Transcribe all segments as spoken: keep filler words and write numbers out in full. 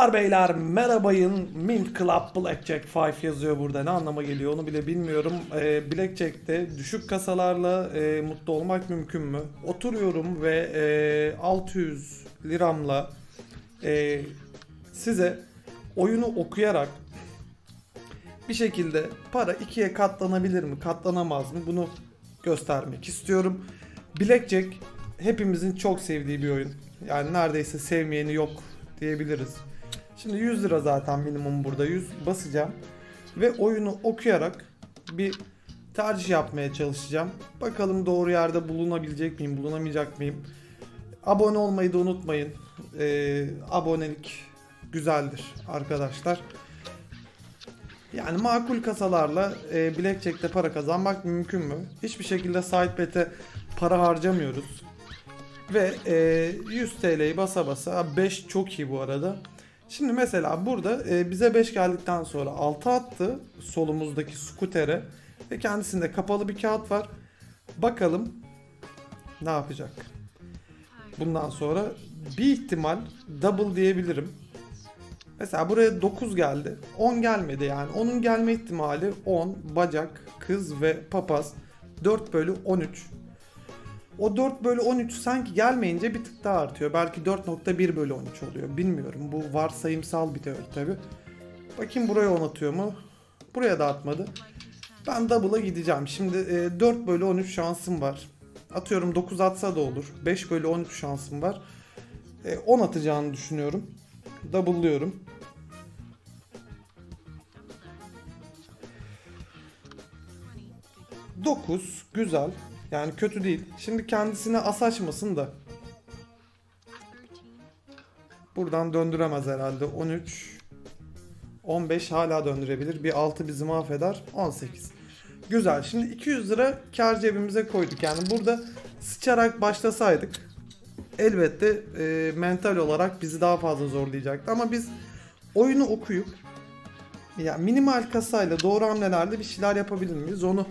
Hanımlar beyler merhabayın. Mint Club Blackjack beş yazıyor burada, ne anlama geliyor onu bile bilmiyorum. Ee, Blackjack'te düşük kasalarla e, mutlu olmak mümkün mü? Oturuyorum ve e, altı yüz liramla e, size oyunu okuyarak bir şekilde para ikiye katlanabilir mi, katlanamaz mı bunu göstermek istiyorum. Blackjack hepimizin çok sevdiği bir oyun. Yani neredeyse sevmeyeni yok diyebiliriz. Şimdi yüz lira zaten minimum, burada yüz basacağım ve oyunu okuyarak bir tercih yapmaya çalışacağım. Bakalım doğru yerde bulunabilecek miyim, bulunamayacak mıyım? Abone olmayı da unutmayın. Ee, abonelik güzeldir arkadaşlar. Yani makul kasalarla e, Blackjack'te para kazanmak mümkün mü? Hiçbir şekilde side bet'e para harcamıyoruz. Ve e, yüz TL'yi basa basa beş çok iyi bu arada. Şimdi mesela burada e, bize beş geldikten sonra altı attı solumuzdaki skutere ve kendisinde kapalı bir kağıt var. Bakalım ne yapacak? Bundan sonra bir ihtimal double diyebilirim. Mesela buraya dokuz geldi. on gelmedi, yani onun gelme ihtimali on, bacak, kız ve papaz dört bölü on üç. O dört bölü on üç sanki gelmeyince bir tık daha artıyor. Belki dört nokta bir bölü on üç oluyor. Bilmiyorum. Bu varsayımsal bir teori tabi. Bakayım buraya on atıyor mu? Buraya da atmadı. Ben double'a gideceğim. Şimdi dört bölü on üç şansım var. Atıyorum dokuz atsa da olur. beş bölü on üç şansım var. on atacağını düşünüyorum. Double'lıyorum. dokuz. Güzel. Yani kötü değil. Şimdi kendisine as açmasın da. Buradan döndüremez herhalde. on üç. on beş hala döndürebilir. Bir altı bizi mahveder. on sekiz. Güzel. Şimdi iki yüz lira kar cebimize koyduk. Yani burada sıçarak başlasaydık elbette e, mental olarak bizi daha fazla zorlayacaktı. Ama biz oyunu okuyup yani minimal kasayla doğru hamlelerde bir şeyler yapabilir miyiz? Onu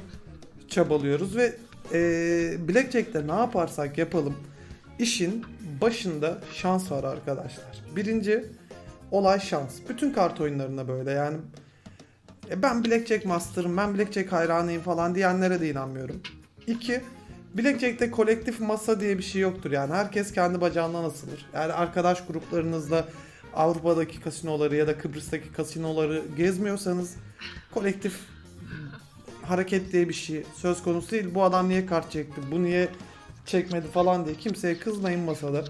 çabalıyoruz ve Ee, Blackjack'te ne yaparsak yapalım işin başında şans var arkadaşlar. Birinci olay şans. Bütün kart oyunlarında böyle yani. E ben Blackjack master'ım, ben Blackjack hayranıyım falan diyenlere de inanmıyorum. İki, Blackjack'te kolektif masa diye bir şey yoktur. Yani herkes kendi bacağından asılır. Yani arkadaş gruplarınızla Avrupa'daki kasinoları ya da Kıbrıs'taki kasinoları gezmiyorsanız kolektif hareket diye bir şey söz konusu değil. Bu adam niye kart çekti, bu niye çekmedi falan diye kimseye kızmayın masada.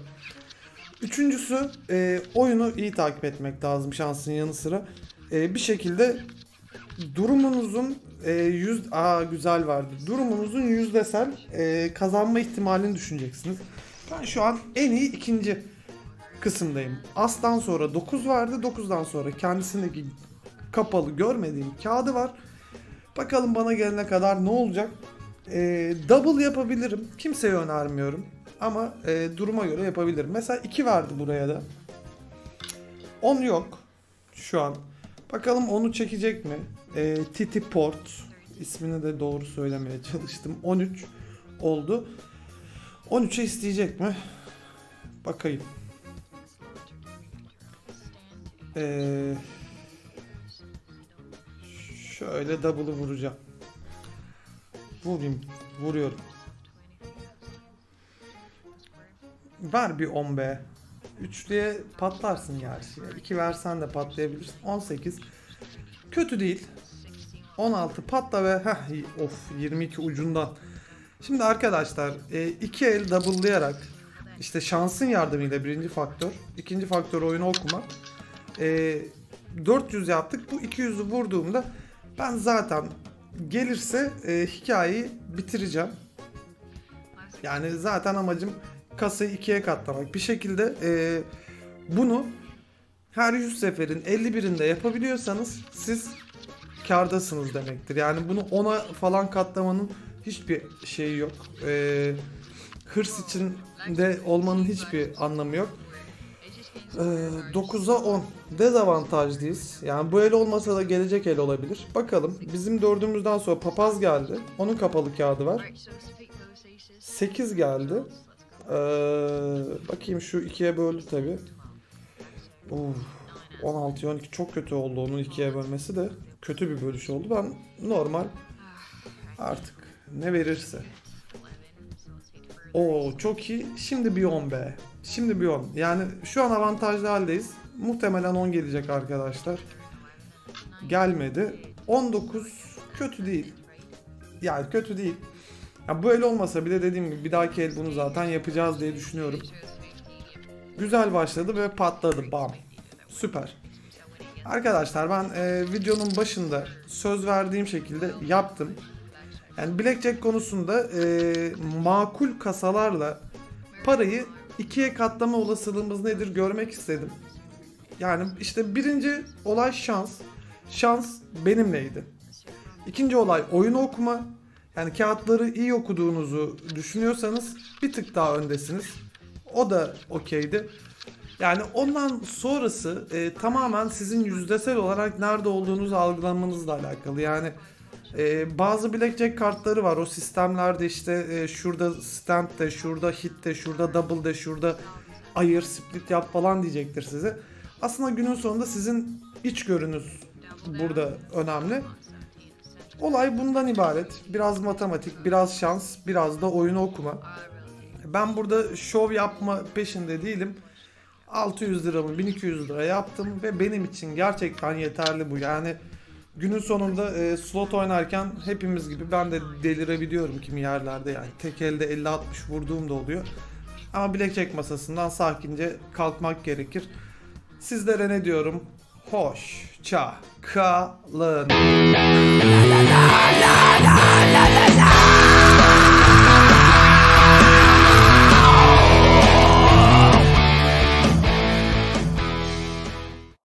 Üçüncüsü e, oyunu iyi takip etmek lazım şansın yanı sıra. E, bir şekilde durumunuzun e, yüz aa güzel verdi. Durumunuzun yüzdesel e, kazanma ihtimalini düşüneceksiniz. Ben şu an en iyi ikinci kısımdayım. As'tan sonra dokuz vardı. dokuzdan sonra kendisindeki kapalı görmediğim kağıdı var. Bakalım bana gelene kadar ne olacak? E, double yapabilirim. Kimseye önermiyorum. Ama e, duruma göre yapabilirim. Mesela iki verdi buraya da. on yok şu an. Bakalım onu çekecek mi? E, Titi Port. İsmini de doğru söylemeye çalıştım. on üç oldu. on üçe isteyecek mi? Bakayım. Eee... Şöyle double'ı vuracağım. Vurayım. Vuruyorum. Ver bir on be. üçlüye patlarsın gerçi. iki versen de patlayabilirsin. on sekiz. Kötü değil. on altı patla ve heh, of yirmi iki ucundan. Şimdi arkadaşlar iki el double'layarak işte şansın yardımıyla birinci faktör. İkinci faktör oyunu okuma. dört yüz yaptık. Bu iki yüzü vurduğumda ben zaten gelirse e, hikayeyi bitireceğim. Yani zaten amacım kasayı ikiye katlamak. Bir şekilde e, bunu her yüz seferin elli birinde yapabiliyorsanız siz kârdasınız demektir. Yani bunu ona falan katlamanın hiçbir şeyi yok. E, hırs içinde olmanın hiçbir anlamı yok. dokuza on dezavantajlıyız. Yani bu el olmasa da gelecek el olabilir. Bakalım bizim dördümüzden sonra papaz geldi. Onun kapalı kağıdı var. sekiz geldi. Ee, bakayım şu ikiye böldü tabi. on altıya on iki çok kötü oldu. Onun ikiye bölmesi de kötü bir bölüş oldu. Ben normal artık ne verirse. Oo çok iyi. Şimdi bir on be. Şimdi bir on. Yani şu an avantajlı haldeyiz. Muhtemelen on gelecek arkadaşlar. Gelmedi. on dokuz kötü değil. Yani kötü değil. Ya bu el olmasa bile dediğim gibi bir dahaki el bunu zaten yapacağız diye düşünüyorum. Güzel başladı ve patladı. Bam. Süper. Arkadaşlar ben e, videonun başında söz verdiğim şekilde yaptım. Yani Blackjack konusunda e, makul kasalarla parayı ikiye katlama olasılığımız nedir görmek istedim. Yani işte birinci olay şans. Şans benimleydi. İkinci olay oyunu okuma. Yani kağıtları iyi okuduğunuzu düşünüyorsanız bir tık daha öndesiniz. O da okeydi. Yani ondan sonrası e, tamamen sizin yüzdesel olarak nerede olduğunuzu algılamanızla alakalı. Yani e, bazı blackjack kartları var. O sistemlerde işte e, şurada stand de, şurada hit de, şurada double de, şurada ayır, split yap falan diyecektir size. Aslında günün sonunda sizin iç görünüz burada önemli. Olay bundan ibaret. Biraz matematik, biraz şans, biraz da oyunu okuma. Ben burada şov yapma peşinde değilim. altı yüz liramı bin iki yüz lira yaptım ve benim için gerçekten yeterli bu. Yani günün sonunda e, slot oynarken hepimiz gibi ben de delirebiliyorum kimi yerlerde. Yani tek elde elli altmış vurduğum da oluyor. Ama blackjack masasından sakince kalkmak gerekir. Sizlere ne diyorum? Hoşça kalın.